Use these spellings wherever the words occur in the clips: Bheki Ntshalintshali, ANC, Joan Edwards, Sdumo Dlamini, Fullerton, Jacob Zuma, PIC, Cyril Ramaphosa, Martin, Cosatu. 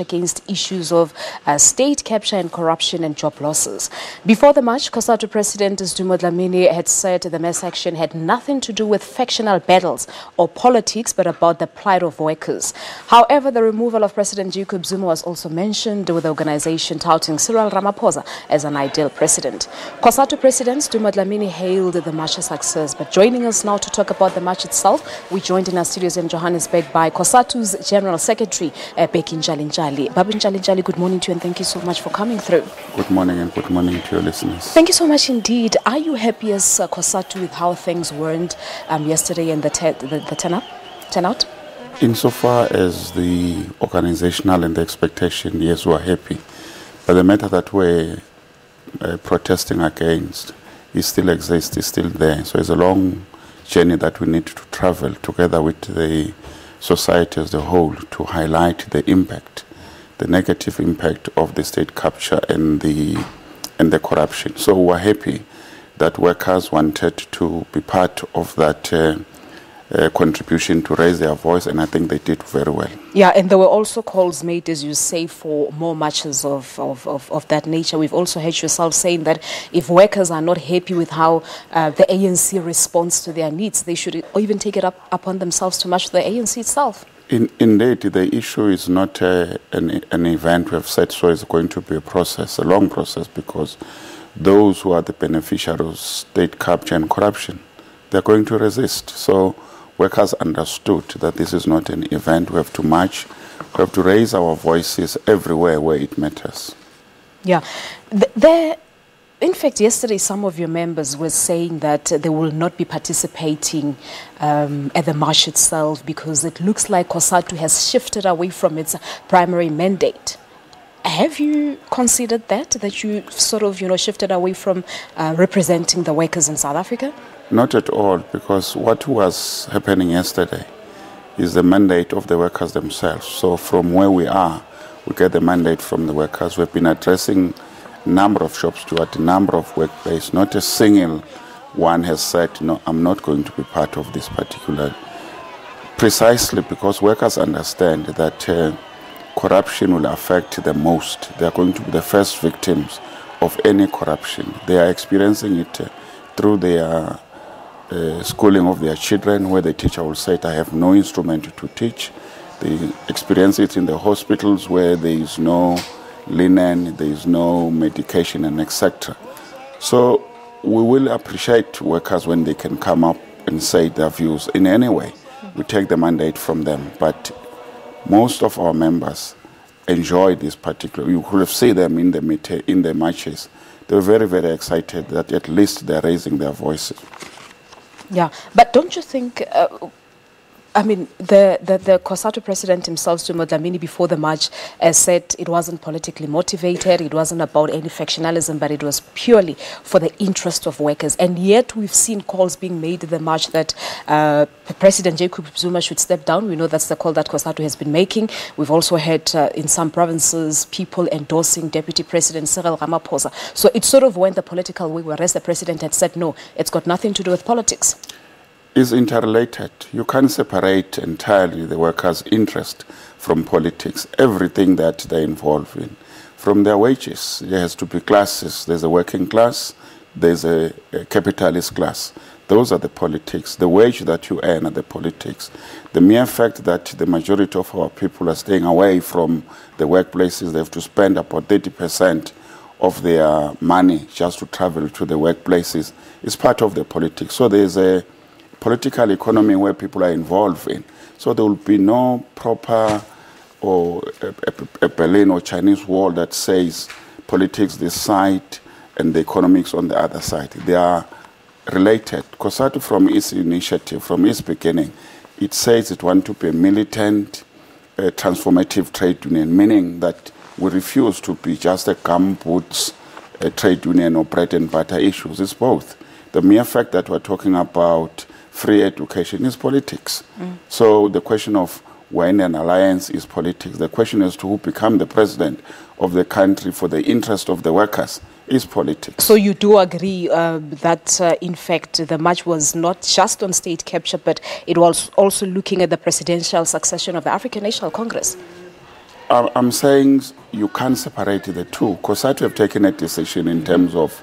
Against issues of state capture and corruption and job losses. Before the march, Cosatu President Sdumo Dlamini had said the mass action had nothing to do with factional battles or politics, but about the plight of workers. However, the removal of President Jacob Zuma was also mentioned, with the organization touting Cyril Ramaphosa as an ideal president. Cosatu President Sdumo Dlamini hailed the march a success, but joining us now to talk about the march itself, we joined in our studios in Johannesburg by Cosatu's General Secretary, Bheki Ntshalintshali. Babu Ntshalintshali, good morning to you and thank you so much for coming through. Good morning and good morning to your listeners. Thank you so much indeed. Are you happy as Cosatu with how things weren't yesterday and the turnout? Insofar as the organizational and the expectation, yes, we are happy. But the matter that we're protesting against, it still exists, it's still there. So it's a long journey that we need to travel together with the society as a whole to highlight the impact, the negative impact of the state capture and the corruption. So we're happy that workers wanted to be part of that contribution to raise their voice, and I think they did very well. Yeah, and there were also calls made, as you say, for more marches of that nature. We've also heard yourself saying that if workers are not happy with how the ANC responds to their needs, they should even take it upon themselves to march the ANC itself. Indeed, the issue is not an event we have said, so it's going to be a process, a long process, because those who are the beneficiaries of state capture and corruption, they're going to resist. So workers understood that this is not an event. We have to march. We have to raise our voices everywhere where it matters. Yeah. In fact, yesterday some of your members were saying that they will not be participating at the march itself because it looks like Cosatu has shifted away from its primary mandate. Have you considered that you sort of, you know, shifted away from representing the workers in South Africa? Not at all, because what was happening yesterday is the mandate of the workers themselves. So from where we are, we get the mandate from the workers. We've been addressing number of shop stewards, number of workplaces. Not a single one has said, no, I'm not going to be part of this particular. Precisely because workers understand that corruption will affect them most. They are going to be the first victims of any corruption. They are experiencing it through their schooling of their children, where the teacher will say, I have no instrument to teach. They experience it in the hospitals where there is no linen, there is no medication, and etc. So we will appreciate workers when they can come up and say their views in any way. We take the mandate from them, but most of our members enjoy this particular. You could have seen them in the matches. They were very, very excited that at least they're raising their voices. Yeah, but don't you think, I mean, the Cosatu president himself, Sdumo Dlamini, before the march, said it wasn't politically motivated, it wasn't about any factionalism, but it was purely for the interest of workers. And yet we've seen calls being made at the march that President Jacob Zuma should step down. We know that's the call that Cosatu has been making. We've also heard in some provinces people endorsing Deputy President Cyril Ramaphosa. So it sort of went the political way, whereas the president had said, no, it's got nothing to do with politics. Is interrelated. You can't separate entirely the workers' interest from politics, everything that they're involved in. From their wages, there has to be classes. There's a working class, there's a capitalist class. Those are the politics. The wage that you earn are the politics. The mere fact that the majority of our people are staying away from the workplaces, they have to spend about 30% of their money just to travel to the workplaces, is part of the politics. So there's a political economy where people are involved in. So there will be no proper or a Berlin or Chinese wall that says politics this side and the economics on the other side. They are related. Cosatu, from its initiative, from its beginning, it says it wants to be a militant, transformative trade union, meaning that we refuse to be just a gumboots trade union or bread and butter issues. It's both. The mere fact that we're talking about free education is politics. So the question of when an alliance is politics, the question as to who become the president of the country for the interest of the workers is politics. So you do agree that in fact the march was not just on state capture, but it was also looking at the presidential succession of the African National Congress? I'm saying you can't separate the two. Cosatu have taken a decision in terms of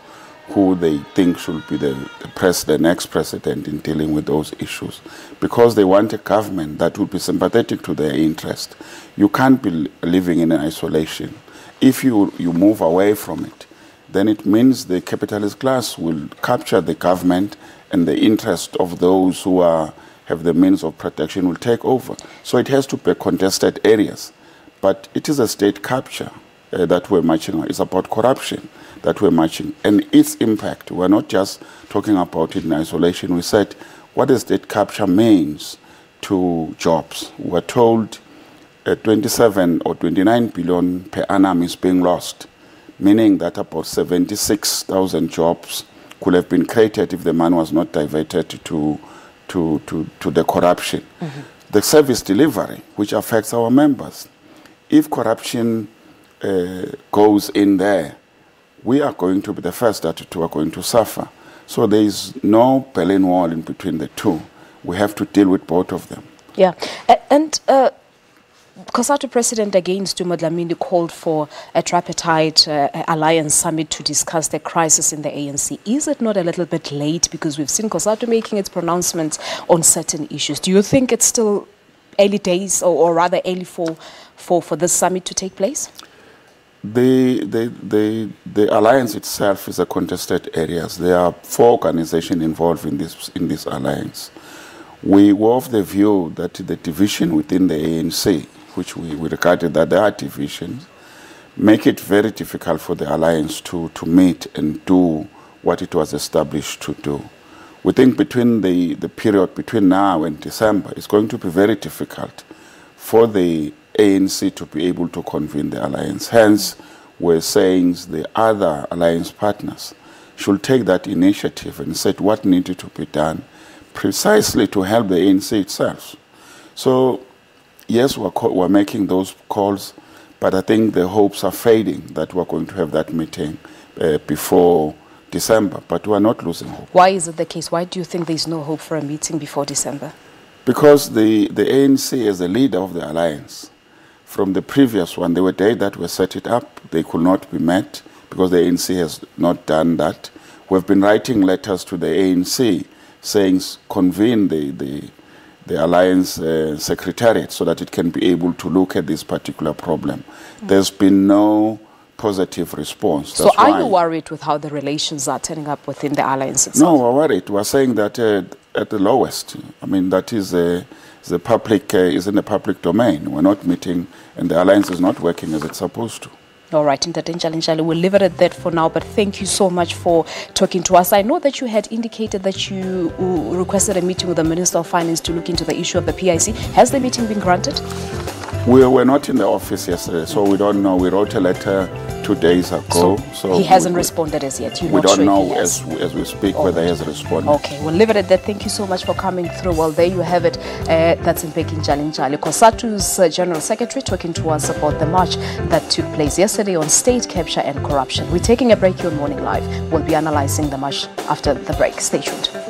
who they think should be the next president in dealing with those issues, because they want a government that would be sympathetic to their interest. You can't be living in isolation. If you move away from it, then it means the capitalist class will capture the government and the interest of those who have the means of protection will take over. So it has to be contested areas. But it is a state capture that we're marching on. It's about corruption that we're marching and its impact. We're not just talking about it in isolation. We said what the state capture means to jobs. We're told 27 or 29 billion per annum is being lost, meaning that about 76,000 jobs could have been created if the money was not diverted to the corruption. Mm-hmm. The service delivery, which affects our members. If corruption goes in there, we are going to be the first that two are going to suffer. So there is no Berlin Wall in between the two. We have to deal with both of them. Yeah. And Cosatu President again, Sdumo Dlamini, called for a tripartite alliance summit to discuss the crisis in the ANC. Is it not a little bit late? Because we've seen Cosatu making its pronouncements on certain issues. Do you think it's still early days, or rather early for this summit to take place? The alliance itself is a contested area. There are four organizations involved in this alliance. We were of the view that the division within the ANC, which we regarded that there are divisions, make it very difficult for the alliance to meet and do what it was established to do. We think between the period between now and December, it's going to be very difficult for the ANC to be able to convene the alliance. Hence, we're saying the other alliance partners should take that initiative and set what needed to be done precisely to help the ANC itself. So, yes, we're making those calls, but I think the hopes are fading that we're going to have that meeting before December, but we are not losing hope. Why is it the case? Why do you think there is no hope for a meeting before December? Because the ANC, as the leader of the alliance, from the previous one, there were days that were set it up. They could not be met because the ANC has not done that. We have been writing letters to the ANC saying convene the alliance secretariat so that it can be able to look at this particular problem. Mm. There's been no positive response. That's so are you worried with how the relations are turning up within the alliance itself? No, we're worried. We're saying that at the lowest, I mean, that is the public is in the public domain. We're not meeting, and the alliance is not working as it's supposed to. All right, Ntshalintshali, we'll leave it at that for now, but thank you so much for talking to us. I know that you had indicated that you requested a meeting with the Minister of Finance to look into the issue of the PIC. Has the meeting been granted? We were not in the office yesterday, so we don't know. We wrote a letter 2 days ago. So he hasn't responded as yet. We don't know as we speak whether he has responded. Okay, we'll leave it at that. Thank you so much for coming through. Well, there you have it. That's Bheki Ntshalintshali, Cosatu's General Secretary, talking to us about the march that took place yesterday on state capture and corruption. We're taking a break here on Morning Live. We'll be analyzing the march after the break. Stay tuned.